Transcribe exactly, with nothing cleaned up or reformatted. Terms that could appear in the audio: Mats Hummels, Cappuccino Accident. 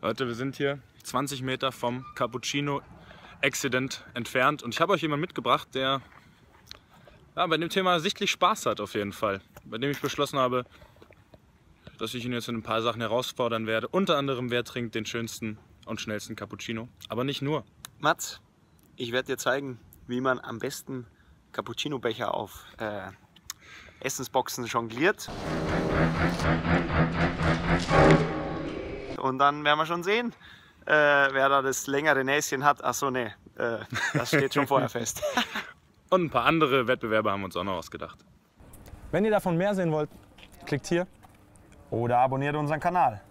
Leute, wir sind hier zwanzig Meter vom Cappuccino Accident entfernt und ich habe euch jemanden mitgebracht, der ja, bei dem Thema sichtlich Spaß hat auf jeden Fall. Bei dem ich beschlossen habe, dass ich ihn jetzt in ein paar Sachen herausfordern werde. Unter anderem, wer trinkt den schönsten und schnellsten Cappuccino. Aber nicht nur. Mats, ich werde dir zeigen, wie man am besten Cappuccino-Becher auf äh, Essensboxen jongliert. Und dann werden wir schon sehen, äh, wer da das längere Näschen hat. Achso, nee, äh, das steht schon vorher fest. Und ein paar andere Wettbewerber haben uns auch noch ausgedacht. Wenn ihr davon mehr sehen wollt, klickt hier oder abonniert unseren Kanal.